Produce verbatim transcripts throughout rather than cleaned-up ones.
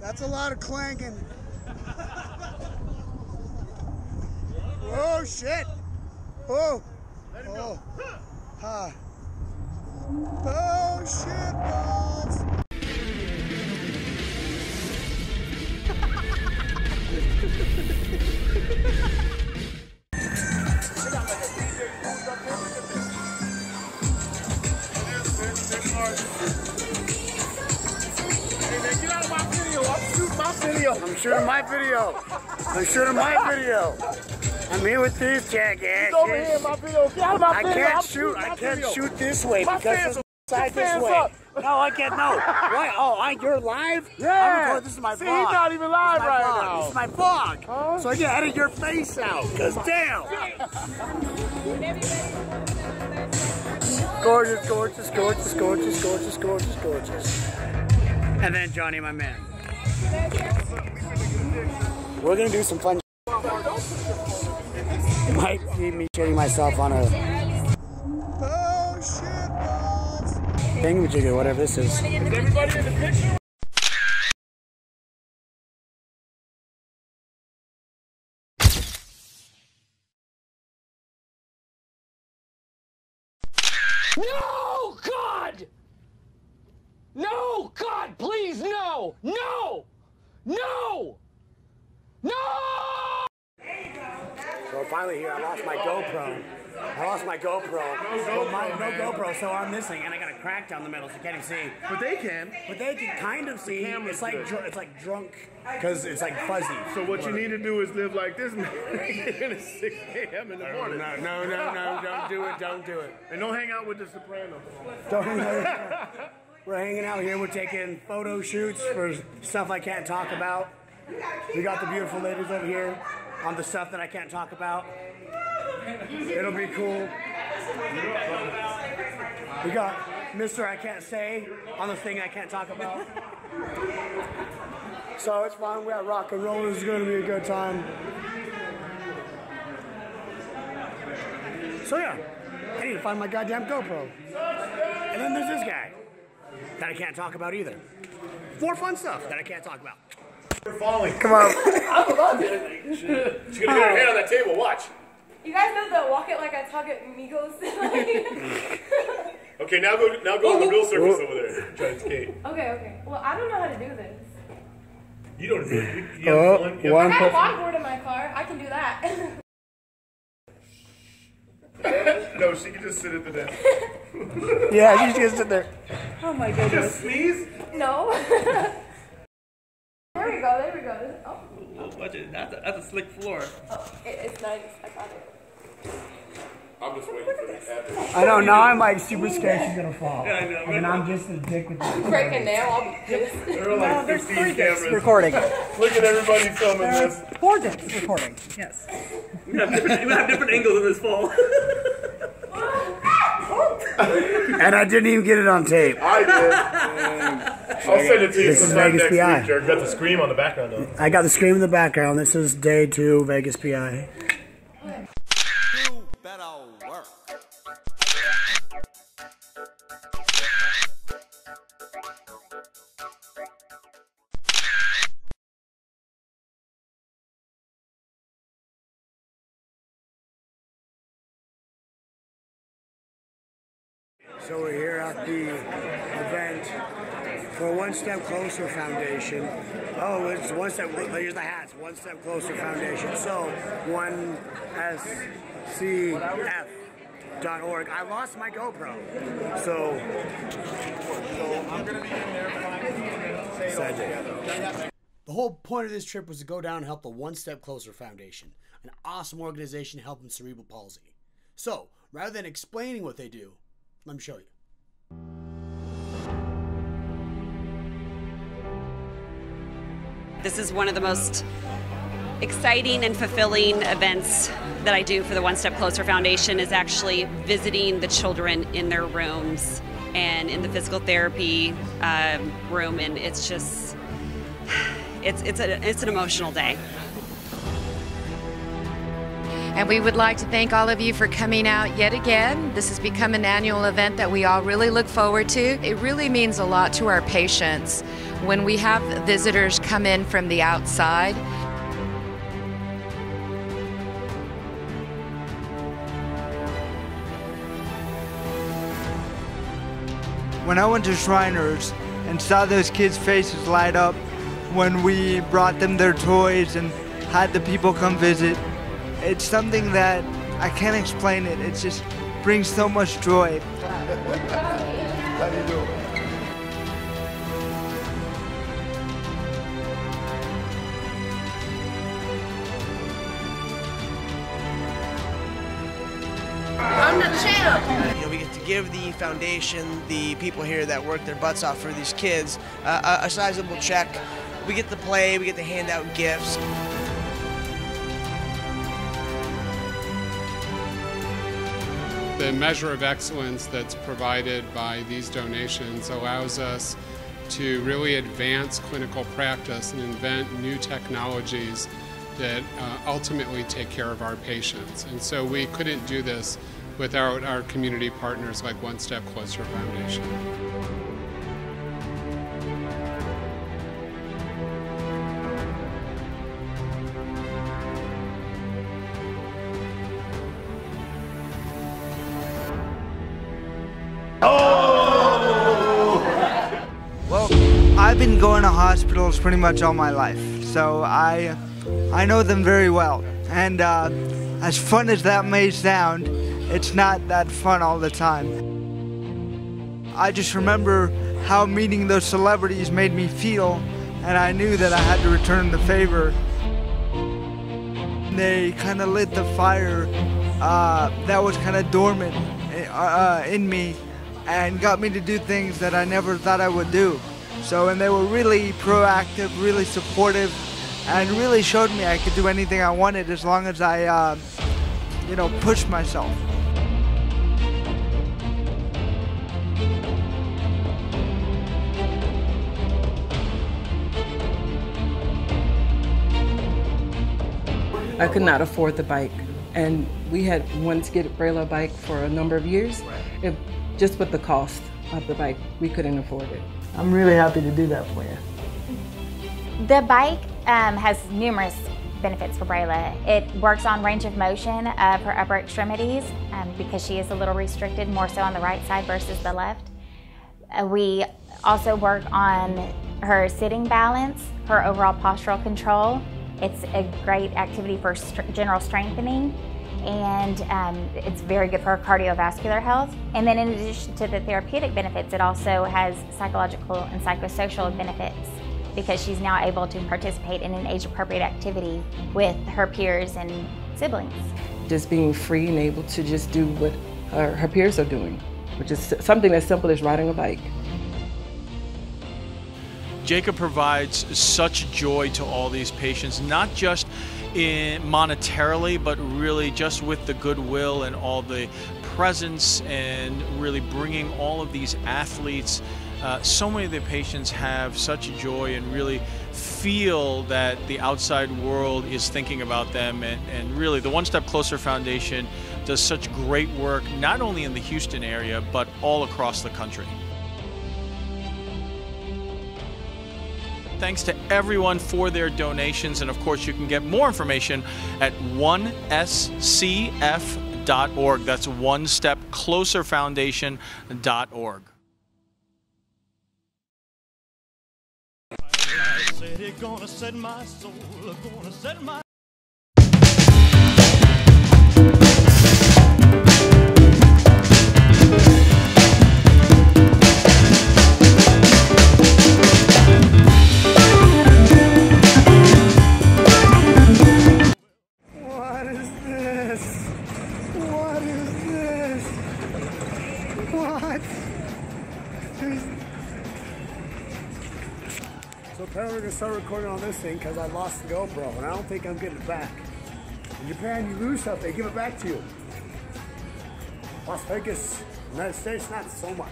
That's a lot of clanking. Oh shit! Oh! Oh! Ha! Oh shit balls! I'm shooting my video. I'm shooting my video. I'm here with these jackasses. Over here in my video. Get out of my video. I can't shoot. I can't shoot this way because it's side this way. No, I can't. No. Why? Oh, I, you're live? Yeah. I'm this is my vlog. See, he's not even live right vlog. now. This is my vlog. Huh? So I can edit your face out. Cause damn. Gorgeous, gorgeous, gorgeous, gorgeous, gorgeous, gorgeous, gorgeous. And then Johnny, my man. We're gonna do some fun. It might be me shitting myself on a oh shit balls thingamajigger, whatever this is. Is everybody in the picture? No, God! No, God, please, no! No! No! No! So finally here, I lost my GoPro. I lost my GoPro. No, my, no GoPro, so I'm this thing, and I got a crack down the middle, so you can't even see. But they can. But they can kind of see. It's like dr it's like drunk, because it's like fuzzy. So what you need to do is live like this, man. It's six A M in the morning. No, no, no, no, don't do it, don't do it. And don't hang out with the Sopranos. Don't hang out with the Sopranos. We're hanging out here. We're taking photo shoots for stuff I can't talk about. We got the beautiful ladies over here on the stuff that I can't talk about. It'll be cool. We got Mister I Can't Say on the thing I can't talk about. So it's fun. We're at Rock and Roll. It's going to be a good time. So yeah, I need to find my goddamn GoPro. And then there's this guy that I can't talk about either. More fun stuff that I can't talk about. You're falling. Come on. I'm about to. She's gonna get her hand on that table. Watch. You guys know the walk it like I talk it Migos. Okay, now go. Now go on the real surface over there. Try to skate. Okay, okay. Well, I don't know how to do this. You don't do it. You, you oh, one. You one I have a longboard in my car. I can do that. No, she can just sit at the desk. Yeah, she just sit there. Oh my goodness. You just sneeze? No. There we go, there we go. Oh, oh watch it. That's a, that's a slick floor. Oh, it, it's nice. I got it. I'm just waiting for that to happen. I know, now I'm like super scared she's gonna fall. Yeah, I know. And then I'm just a dick with this. Break a nail, I'll be pissed. There are like no, fifteen three cameras. Recording. Look at everybody filming this. Four dicks recording, yes. We have different, we have different angles of this fall. And I didn't even get it on tape. I did. I'll send it to you sometime next week, Jared. You got the scream on the background, though. I got the scream in the background. This is day two, Vegas P I. You better work. So we're here at the event for One Step Closer Foundation. Oh, it's One Step, here's the hats, One Step Closer Foundation. So, one S C F dot org. I lost my GoPro, so. So I'm gonna be in there. Sad. The whole point of this trip was to go down and help the One Step Closer Foundation, an awesome organization helping cerebral palsy. So, rather than explaining what they do, let me show you. This is one of the most exciting and fulfilling events that I do for the One Step Closer Foundation is actually visiting the children in their rooms and in the physical therapy um, room, and it's just, it's, it's, a, it's an emotional day. And we would like to thank all of you for coming out yet again. This has become an annual event that we all really look forward to. It really means a lot to our patients When we have visitors come in from the outside, when I went to Shriners and saw those kids' faces light up when we brought them their toys and had the people come visit, it's something that I can't explain it. It just brings so much joy. How do you do? I'm the champ! You know, we get to give the foundation, the people here that work their butts off for these kids, uh, a, a sizable check. We get to play, we get to hand out gifts. The measure of excellence that's provided by these donations allows us to really advance clinical practice and invent new technologies that uh, ultimately take care of our patients. And so we couldn't do this without our community partners like One Step Closer Foundation. Oh! Well, I've been going to hospitals pretty much all my life, so I I know them very well, and uh, as fun as that may sound, it's not that fun all the time. I just remember how meeting those celebrities made me feel, and I knew that I had to return the favor. They kind of lit the fire uh, that was kind of dormant uh, in me and got me to do things that I never thought I would do. So, and they were really proactive, really supportive, and really showed me I could do anything I wanted as long as I, uh, you know, pushed myself. I could not afford the bike, and we had one skid Braille bike for a number of years. It, just with the cost of the bike, we couldn't afford it. I'm really happy to do that for you. The bike um, has numerous benefits for Brayla. It works on range of motion of her upper extremities um, because she is a little restricted, more so on the right side versus the left. Uh, we also work on her sitting balance, her overall postural control. It's a great activity for st general strengthening, and um, it's very good for her cardiovascular health. And then in addition to the therapeutic benefits, it also has psychological and psychosocial benefits, because she's now able to participate in an age-appropriate activity with her peers and siblings. Just being free and able to just do what her, her peers are doing, which is something as simple as riding a bike. Jacob provides such joy to all these patients, not just in monetarily, but really just with the goodwill and all the presence, and really bringing all of these athletes. Uh, so many of the patients have such joy and really feel that the outside world is thinking about them, and, and really the One Step Closer Foundation does such great work, not only in the Houston area, but all across the country. Thanks to everyone for their donations, and of course you can get more information at one S C F dot org. That's one step closer foundation dot org. They're gonna set my soul, gonna set my What is this? What is this? What? There's... So apparently we're going to start recording on this thing because I lost the GoPro and I don't think I'm getting it back. In Japan, you lose stuff, they give it back to you. Las Vegas, United States, not so much.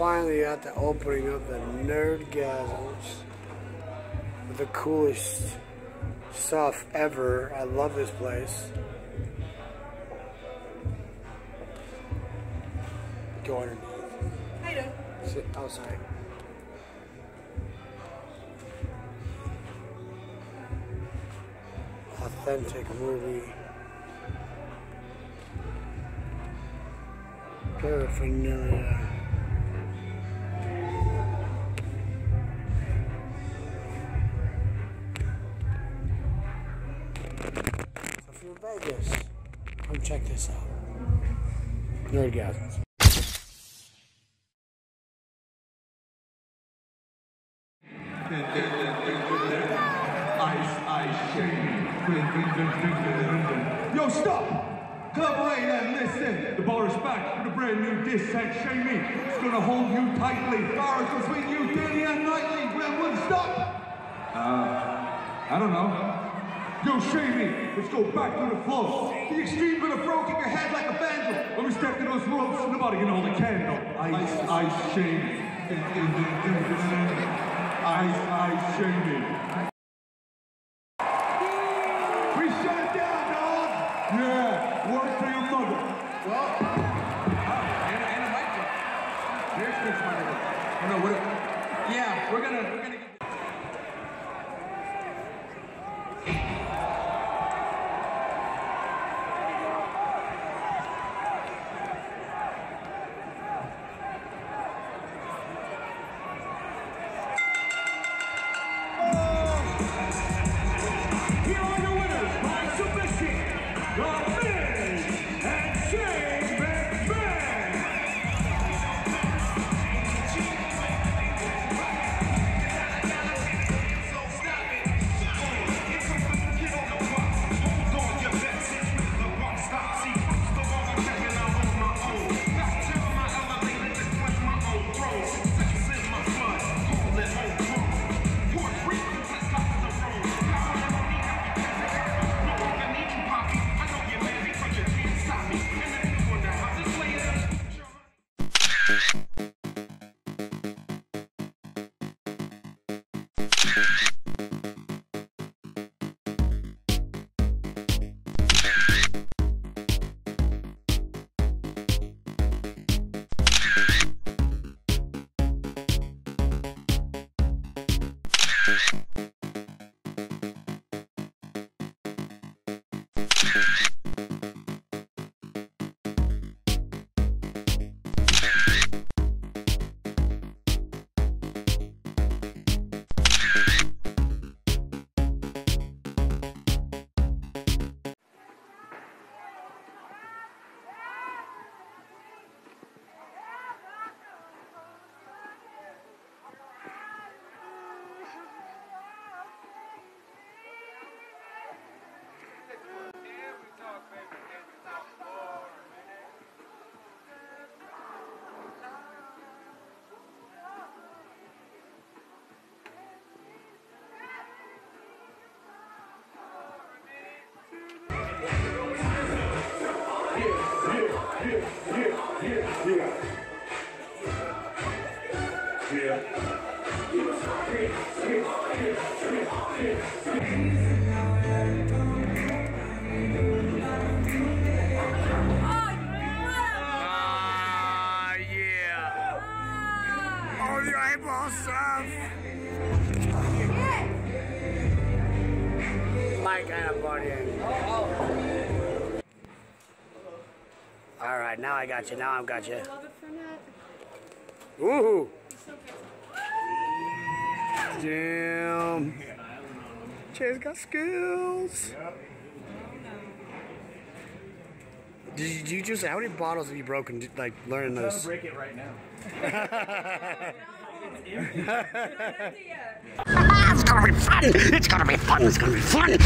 finally at the opening of the Nerd Gazzles. The coolest stuff ever. I love this place. Go underneath. How you doing? Sit outside. Authentic movie paraphernalia. So if you're in Vegas, come check this out. Nerd Gazzles. Yo, stop! Collaborate and listen. The bar is back with a brand new diss track, Shamey. It's gonna hold you tightly. Bars between you daily and nightly. When one stop? Uh, I don't know. Yo, Shamey, let's go back to the flow. The extreme with a throw, kick your head like a vandal. When we step to those ropes, nobody can hold a candle. Ice, ice, Shamey. Ice, ice, Shamey. Yeah, we're gonna, we're gonna get... Alright, now I got you, now I've got you. Woohoo! Damn. Jay's got skills. Did you, did you just, how many bottles have you broken, like, learning this? I'm trying to break it right now. It's gonna be fun! It's gonna be fun! It's gonna be fun!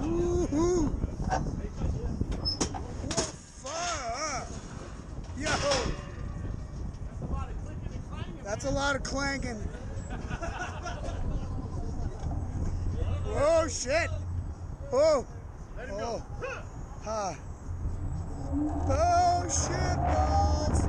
Woohoo! Yo! That's a lot of clanking and clanging. Oh shit! Oh! Oh! Ha! Oh shit, balls!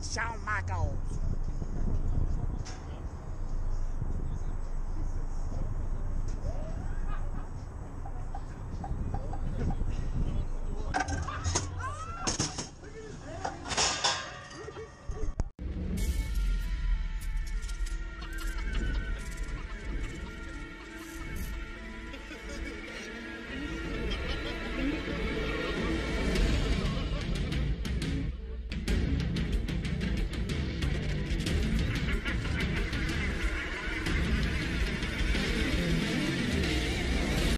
Shawn Michaels.